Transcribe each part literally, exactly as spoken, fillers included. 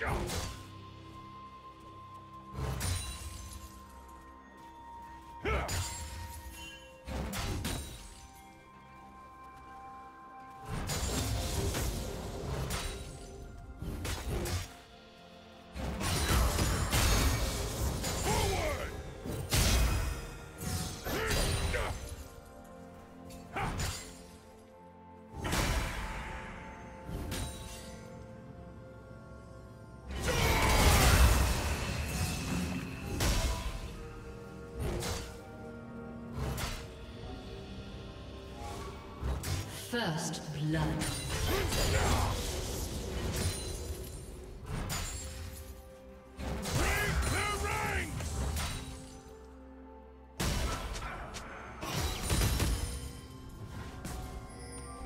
First blood.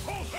will not hold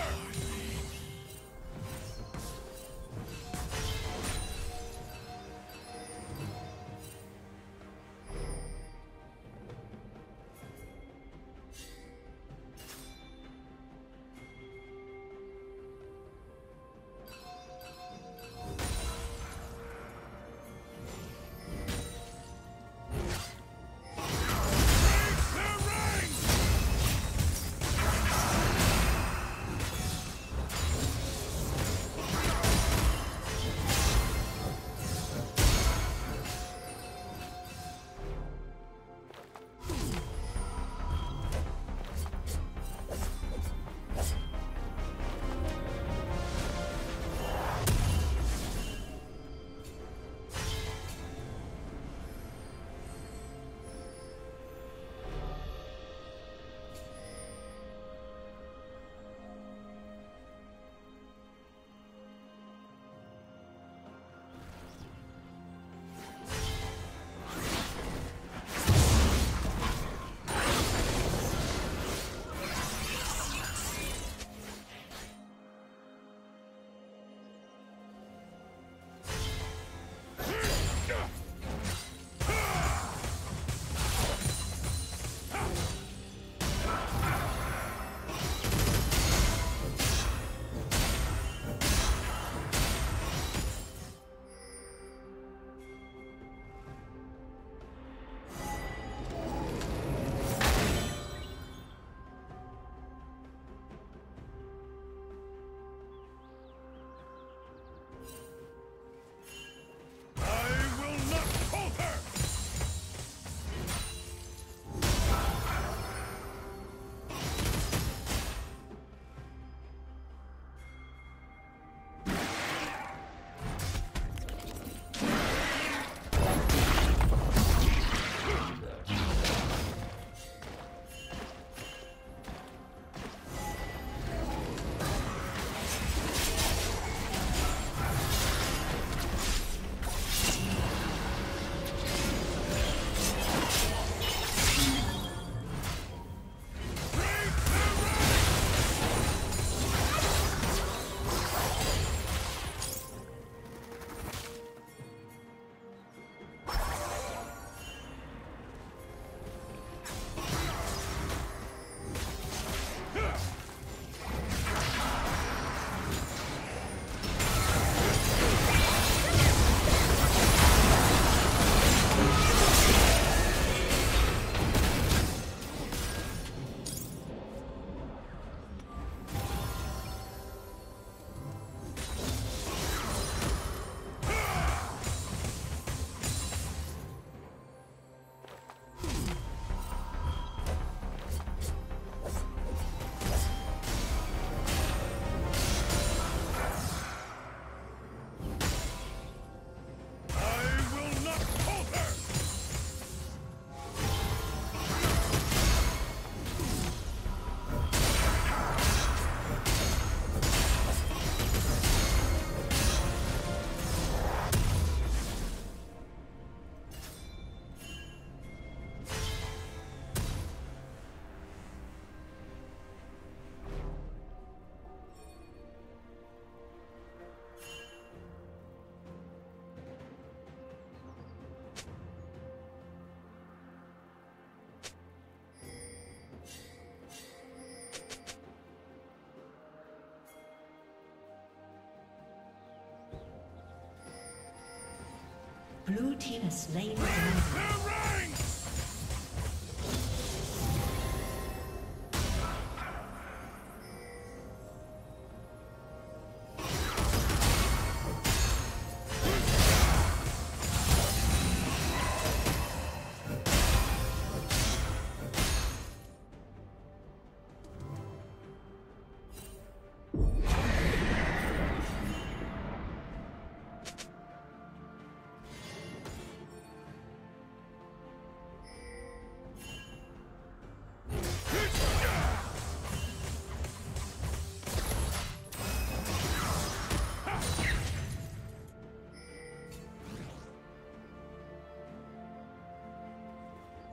Blue team has slain the dragon.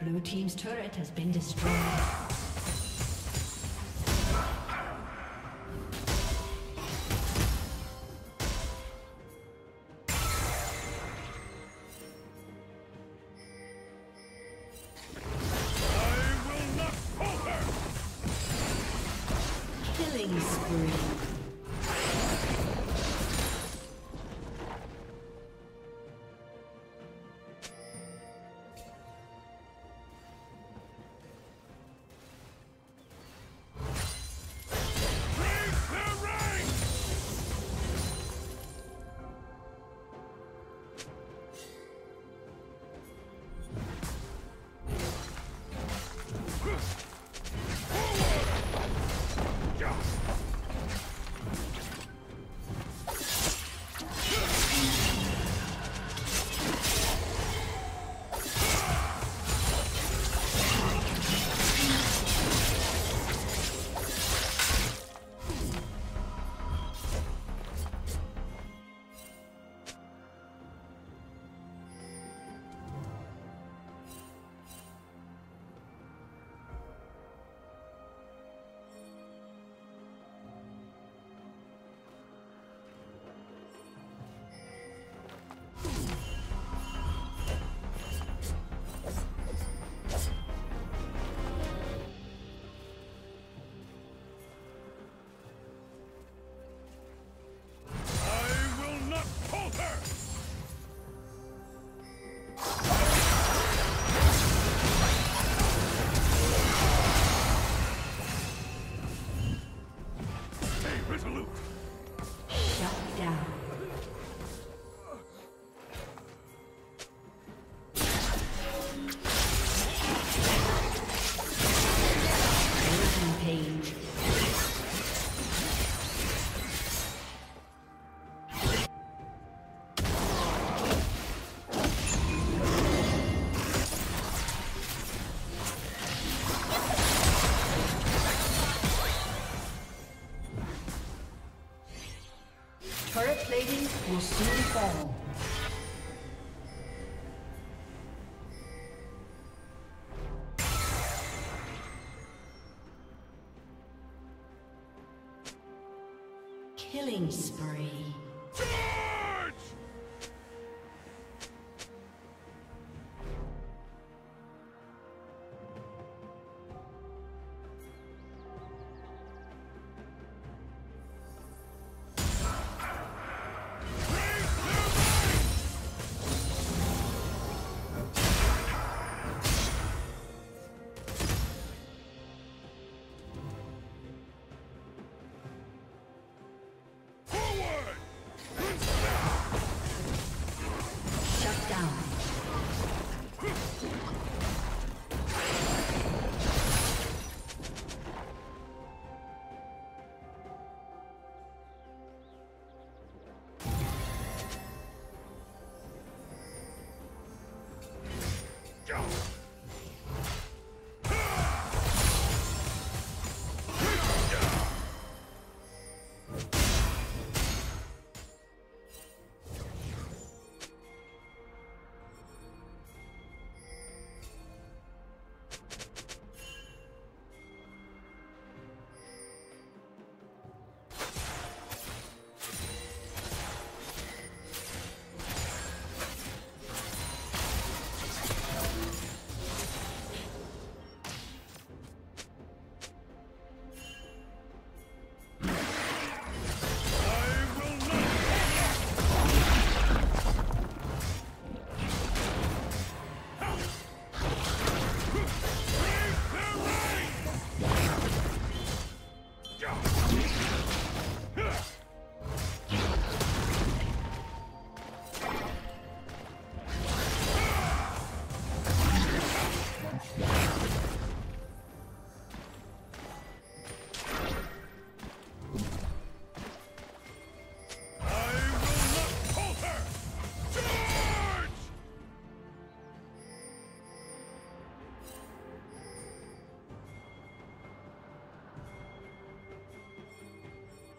Blue team's turret has been destroyed. Will soon fall. Killing spree. Let's go.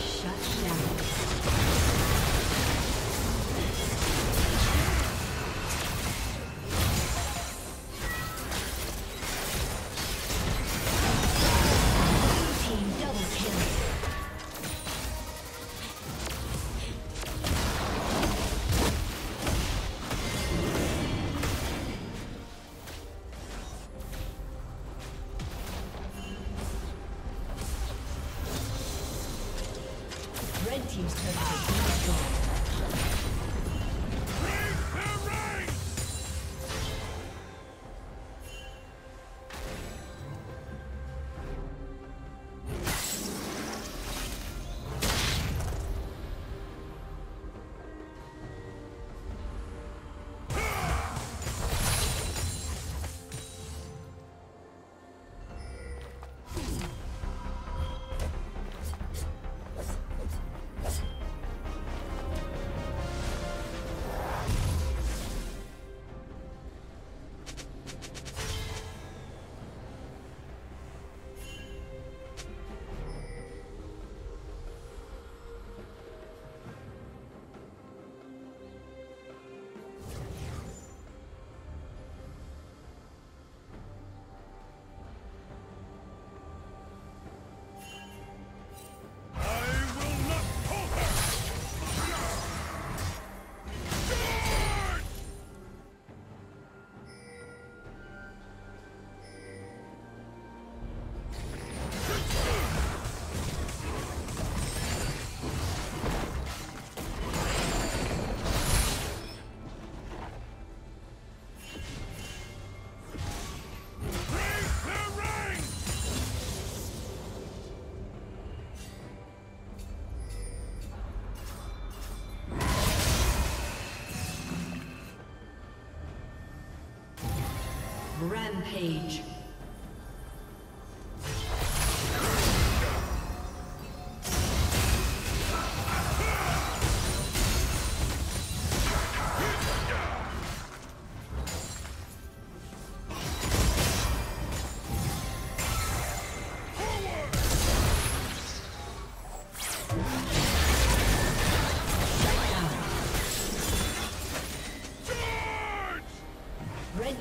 Shut down. Team's turret has been destroyed. Raise the rain! Rampage.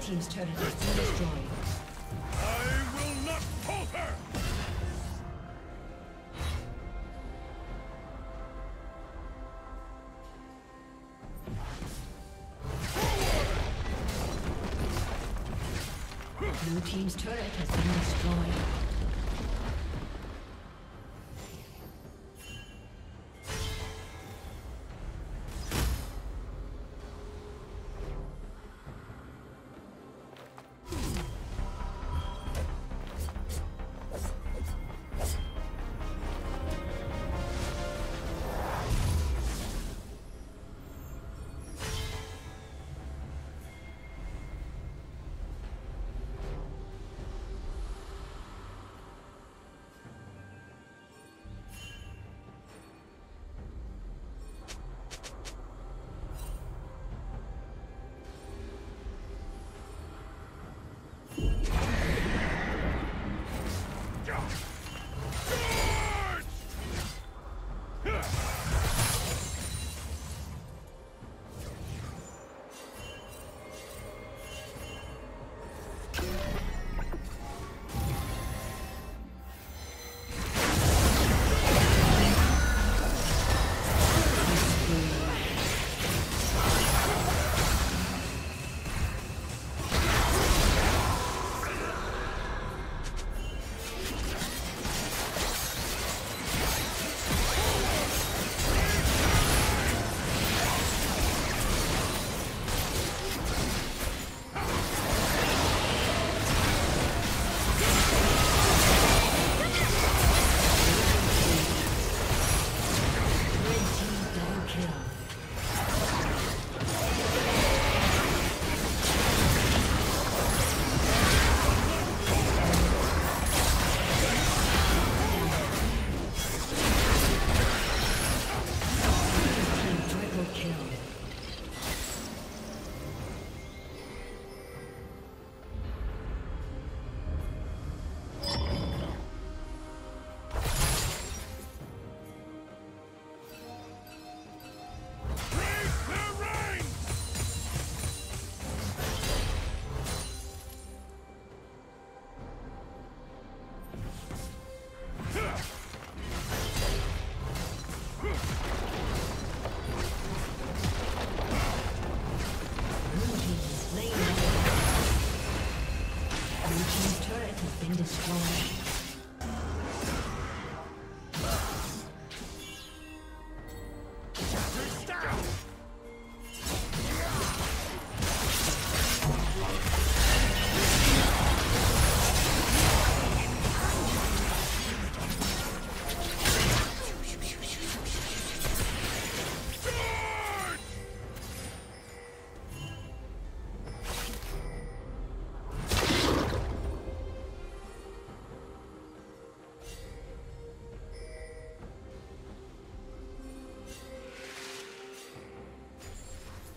Team's turret has been destroyed. Blue team's turret has been destroyed.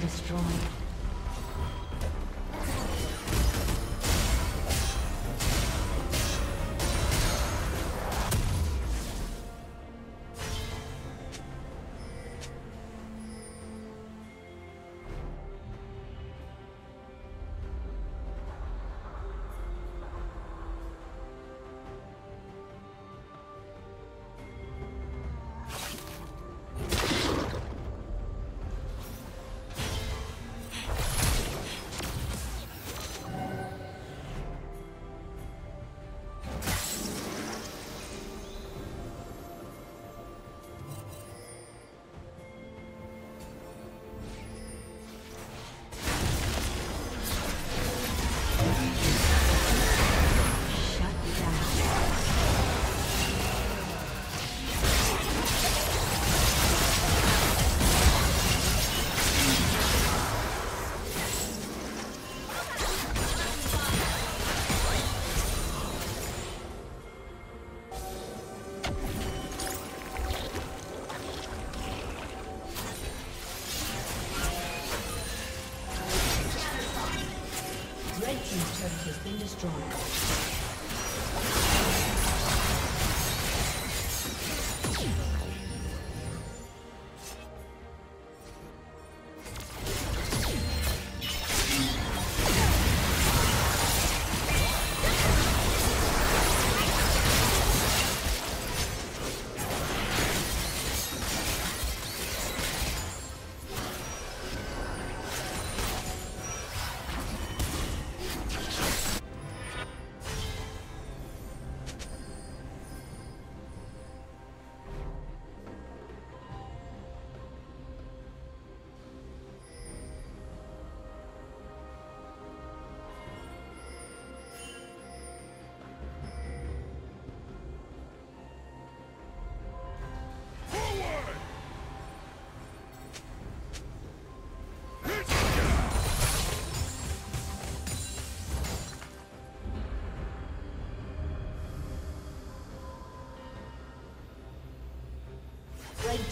Destroyed. Red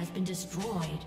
Has been destroyed.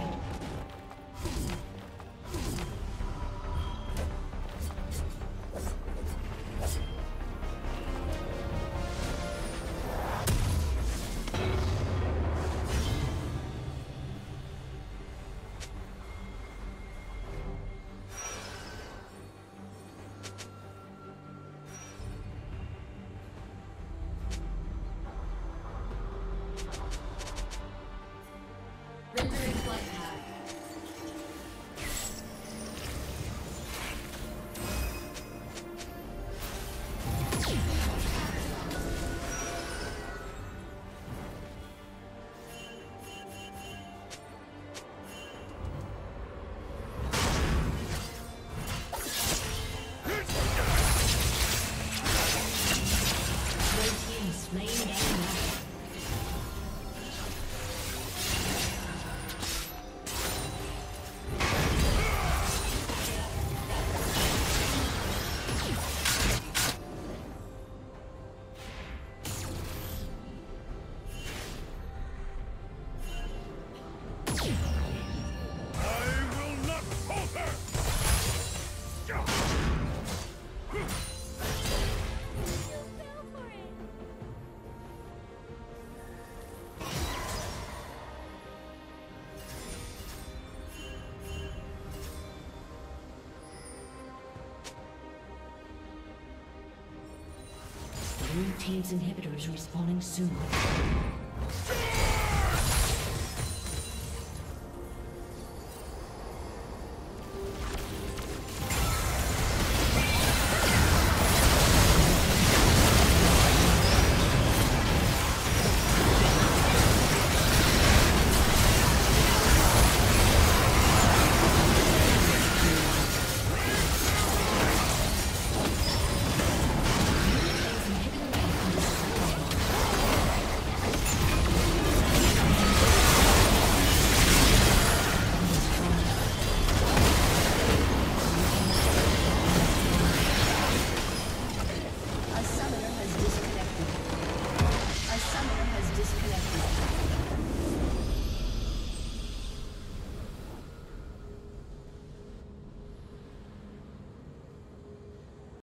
Blue team's inhibitor is respawning soon.